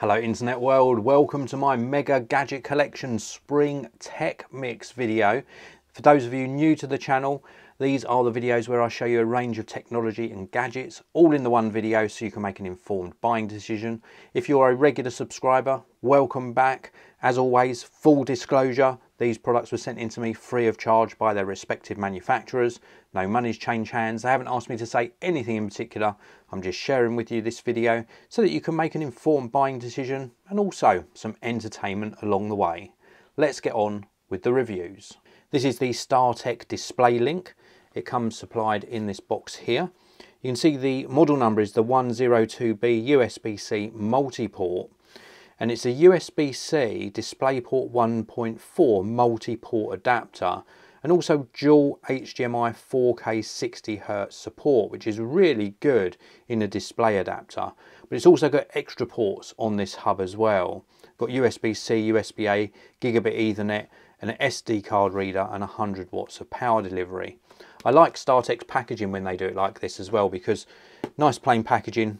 Hello internet world, welcome to my mega gadget collection spring tech mix video. For those of you new to the channel, these are the videos where I show you a range of technology and gadgets all in the one video so you can make an informed buying decision. If you're a regular subscriber, welcome back. As always, full disclosure, these products were sent in to me free of charge by their respective manufacturers. No money's changed hands. They haven't asked me to say anything in particular. I'm just sharing with you this video so that you can make an informed buying decision and also some entertainment along the way. Let's get on with the reviews. This is the StarTech DisplayLink. It comes supplied in this box here. You can see the model number is the 102B USB-C multi-port, and it's a USB-C DisplayPort 1.4 multi-port adapter, and also dual HDMI 4K 60Hz support, which is really good in a display adapter. But it's also got extra ports on this hub as well. Got USB-C, USB-A, Gigabit Ethernet, an SD card reader, and 100 watts of power delivery. I like StarTech's packaging when they do it like this as well, because nice plain packaging.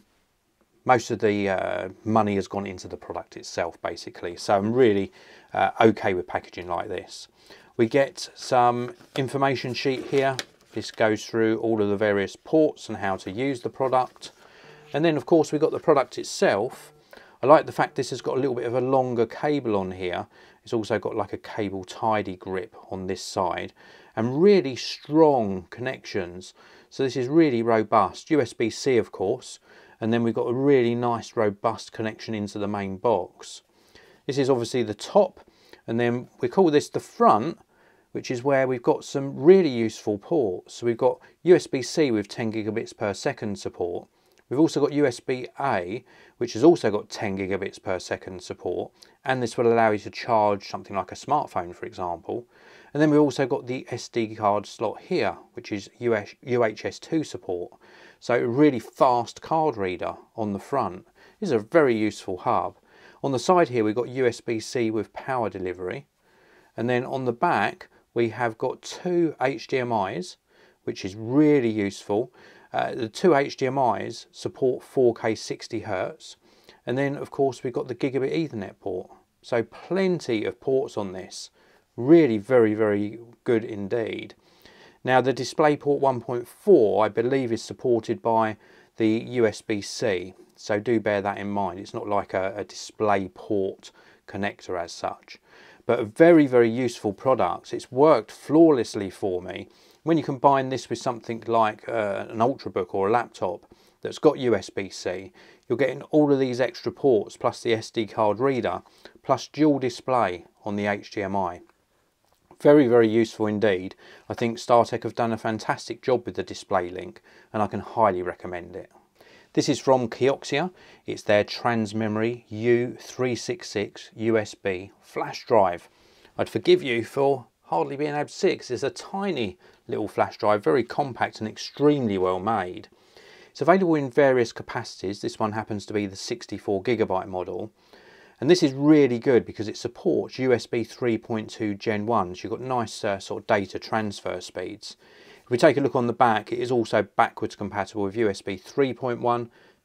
Most of the money has gone into the product itself, basically. So I'm really okay with packaging like this. We get some information sheet here. This goes through all of the various ports and how to use the product. And then of course we've got the product itself. I like the fact this has got a little bit of a longer cable on here. It's also got like a cable tidy grip on this side and really strong connections. So this is really robust. USB-C of course, and then we've got a really nice robust connection into the main box. This is obviously the top, and then we call this the front, which is where we've got some really useful ports. So we've got USB-C with 10 gigabits per second support. We've also got USB-A, which has also got 10 gigabits per second support, and this will allow you to charge something like a smartphone, for example. And then we've also got the SD card slot here, which is UHS-2 support. So a really fast card reader on the front. This is a very useful hub. On the side here, we've got USB-C with power delivery. And then on the back, we have got two HDMIs, which is really useful. The two HDMIs support 4K 60Hz, and then of course we've got the Gigabit Ethernet port. So plenty of ports on this, really very good indeed. Now the DisplayPort 1.4 I believe is supported by the USB-C, so do bear that in mind. It's not like a DisplayPort connector as such, but a very useful product. It's worked flawlessly for me. When you combine this with something like an Ultrabook or a laptop that's got USB-C, you're getting all of these extra ports, plus the SD card reader, plus dual display on the HDMI. Very useful indeed. I think StarTech have done a fantastic job with the DisplayLink, and I can highly recommend it. This is from Kioxia. It's their TransMemory U366 USB flash drive. I'd forgive you for hardly being able to see it, because it's a tiny little flash drive, very compact and extremely well made. It's available in various capacities. This one happens to be the 64 gigabyte model, and this is really good because it supports USB 3.2 Gen 1, so you've got nice sort of data transfer speeds. If we take a look on the back, it is also backwards compatible with USB 3.1,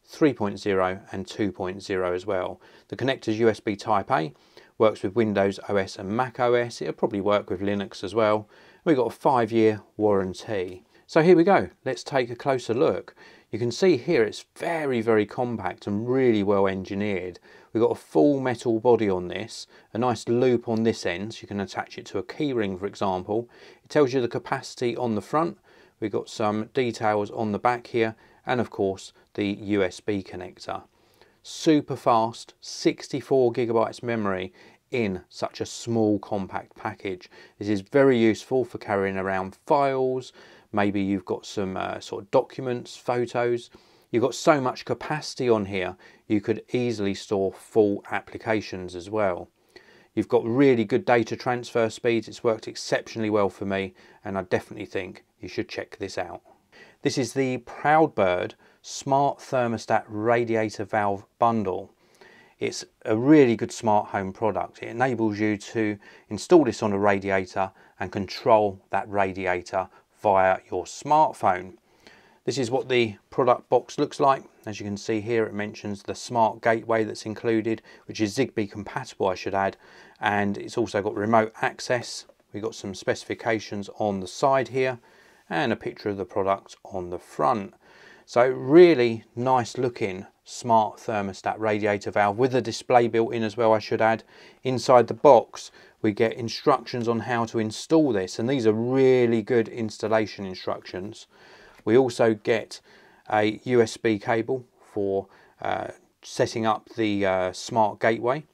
3.0 and 2.0 as well. The connector's USB Type-A, works with Windows OS and Mac OS. It'll probably work with Linux as well. We've got a 5-year warranty. So here we go, let's take a closer look. You can see here it's very compact and really well engineered. We've got a full metal body on this, a nice loop on this end, so you can attach it to a keyring, for example. It tells you the capacity on the front. We've got some details on the back here, and of course the USB connector. Super fast, 64 gigabytes memory in such a small compact package. This is very useful for carrying around files. Maybe you've got some sort of documents, photos. You've got so much capacity on here, you could easily store full applications as well. You've got really good data transfer speeds. It's worked exceptionally well for me, and I definitely think you should check this out. This is the Proud Bird Smart Thermostat Radiator Valve Bundle. It's a really good smart home product. It enables you to install this on a radiator and control that radiator via your smartphone. This is what the product box looks like. As you can see here, it mentions the smart gateway that's included, which is Zigbee compatible, I should add, and it's also got remote access. We've got some specifications on the side here and a picture of the product on the front. So really nice looking smart thermostat radiator valve with a display built in as well, I should add. Inside the box we get instructions on how to install this, and these are really good installation instructions. We also get a USB cable for setting up the smart gateway.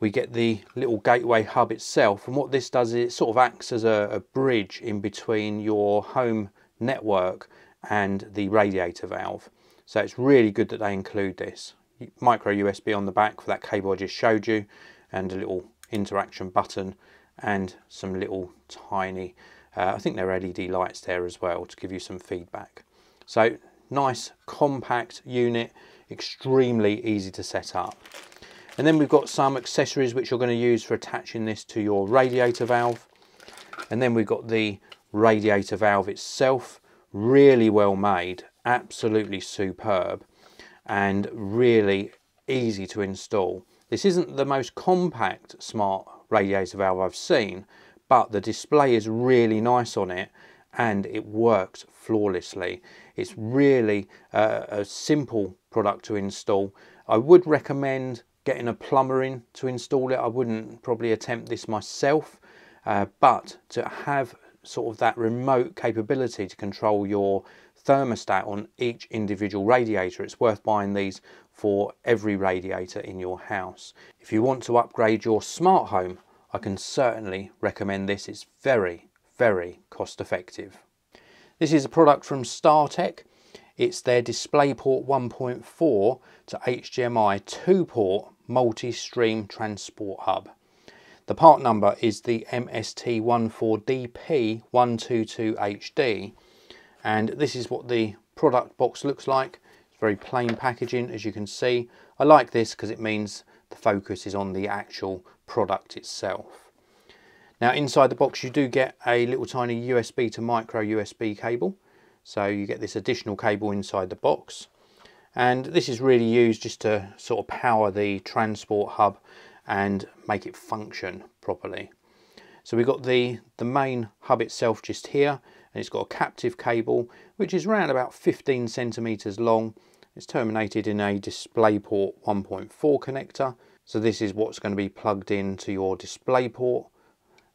We get the little gateway hub itself, and what this does is it sort of acts as a bridge in between your home network and the radiator valve. So it's really good that they include this. Micro USB on the back for that cable I just showed you, and a little interaction button and some little tiny I think they're LED lights there as well to give you some feedback. So nice compact unit, extremely easy to set up. And then we've got some accessories which you're going to use for attaching this to your radiator valve. And then we've got the radiator valve itself, really well made, absolutely superb, and really easy to install. This isn't the most compact smart radiator valve I've seen, but the display is really nice on it and it works flawlessly. It's really a simple product to install. I would recommend getting a plumber in to install it. I wouldn't probably attempt this myself, but to have sort of that remote capability to control your thermostat on each individual radiator, it's worth buying these for every radiator in your house. If you want to upgrade your smart home, I can certainly recommend this. It's very, very cost effective. This is a product from StarTech. It's their DisplayPort 1.4 to HDMI 2 port multi-stream transport hub. The part number is the MST14DP122HD, and this is what the product box looks like. It's very plain packaging, as you can see. I like this because it means the focus is on the actual product itself. Now inside the box you do get a little tiny USB to micro USB cable, so you get this additional cable inside the box, and this is really used just to sort of power the transport hub and make it function properly. So we've got the main hub itself just here, and it's got a captive cable which is around about 15 centimeters long. It's terminated in a DisplayPort 1.4 connector. So this is what's going to be plugged into your DisplayPort,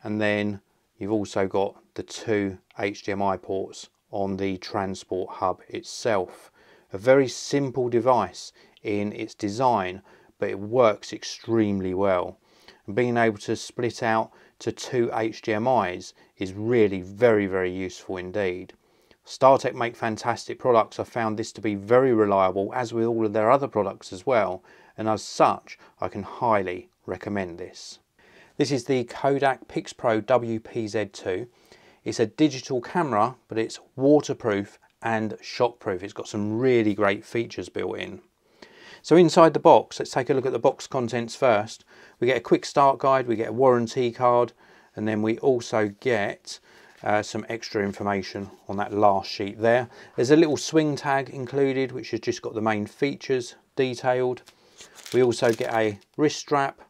and then you've also got the two HDMI ports on the transport hub itself. A very simple device in its design, but it works extremely well. And being able to split out to two HDMIs is really very, very useful indeed. StarTech make fantastic products. I found this to be very reliable, as with all of their other products as well. And as such, I can highly recommend this. This is the Kodak PixPro WPZ2. It's a digital camera, but it's waterproof and shockproof. It's got some really great features built in. So inside the box, let's take a look at the box contents first. We get a quick start guide, we get a warranty card, and then we also get some extra information on that last sheet there. There's a little swing tag included, which has just got the main features detailed. We also get a wrist strap.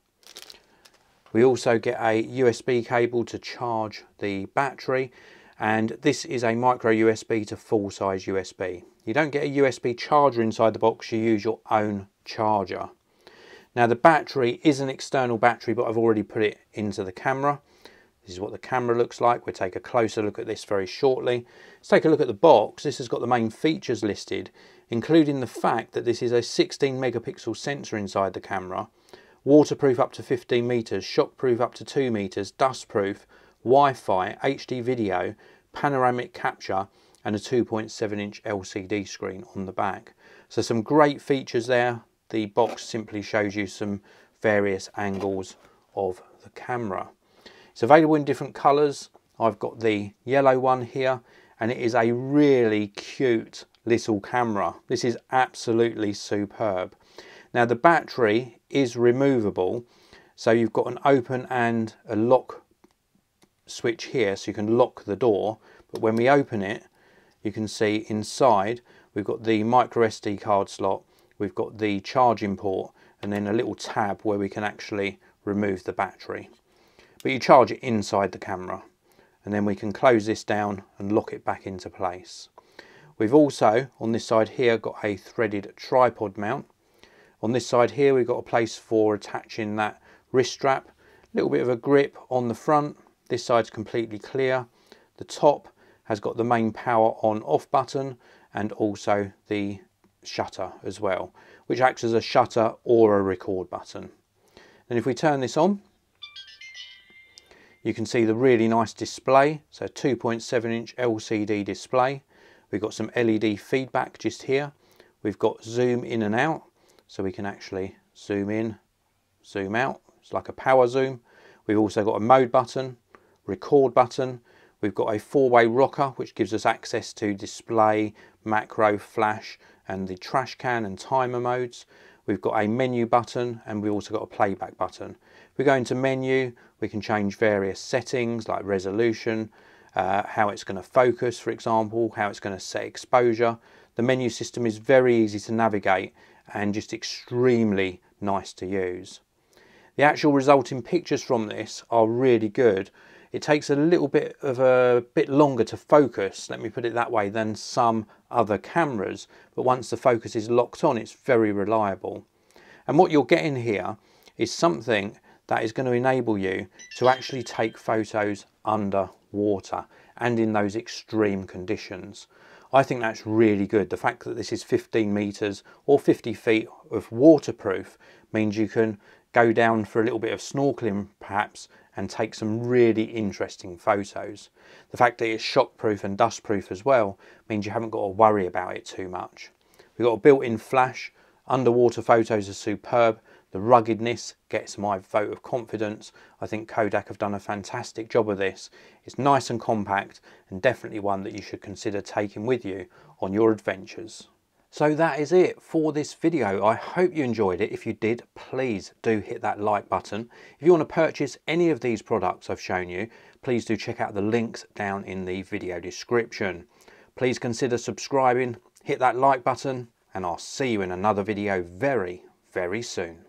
We also get a USB cable to charge the battery. And this is a micro USB to full size USB. You don't get a USB charger inside the box, you use your own charger. Now the battery is an external battery, but I've already put it into the camera. This is what the camera looks like. We'll take a closer look at this very shortly. Let's take a look at the box. This has got the main features listed, including the fact that this is a 16 megapixel sensor inside the camera, waterproof up to 15 meters, shockproof up to 2 meters, dustproof, Wi-Fi, HD video, panoramic capture, and a 2.7 inch LCD screen on the back. So some great features there. The box simply shows you some various angles of the camera. It's available in different colors. I've got the yellow one here, and it is a really cute little camera. This is absolutely superb. Now the battery is removable, so you've got an open and a lock switch here, so you can lock the door, but when we open it, you can see inside we've got the micro SD card slot, we've got the charging port, and then a little tab where we can actually remove the battery. But you charge it inside the camera, and then we can close this down and lock it back into place. We've also, on this side here, got a threaded tripod mount. On this side here, we've got a place for attaching that wrist strap. A little bit of a grip on the front. This side's completely clear. The top has got the main power on/off button and also the shutter as well, which acts as a shutter or a record button. Then if we turn this on, you can see the really nice display. So 2.7-inch LCD display. We've got some LED feedback just here. We've got zoom in and out, so we can actually zoom in, zoom out. It's like a power zoom. We've also got a mode button, record button. We've got a four-way rocker, which gives us access to display, macro, flash, and the trash can and timer modes. We've got a menu button, and we've also got a playback button. If we go into menu, we can change various settings like resolution, how it's going to focus, for example, how it's going to set exposure. The menu system is very easy to navigate and just extremely nice to use. The actual resulting pictures from this are really good. It takes a little bit of longer to focus, let me put it that way, than some other cameras, but once the focus is locked on, it's very reliable. And what you're getting here is something that is going to enable you to actually take photos underwater and in those extreme conditions. I think that's really good. The fact that this is 15 meters or 50 feet of waterproof means you can go down for a little bit of snorkeling perhaps and take some really interesting photos. The fact that it's shockproof and dustproof as well means you haven't got to worry about it too much. We've got a built-in flash. Underwater photos are superb. The ruggedness gets my vote of confidence. I think Kodak have done a fantastic job of this. It's nice and compact and definitely one that you should consider taking with you on your adventures. So that is it for this video. I hope you enjoyed it. If you did, please do hit that like button. If you want to purchase any of these products I've shown you, please do check out the links down in the video description. Please consider subscribing, hit that like button, and I'll see you in another video very, very soon.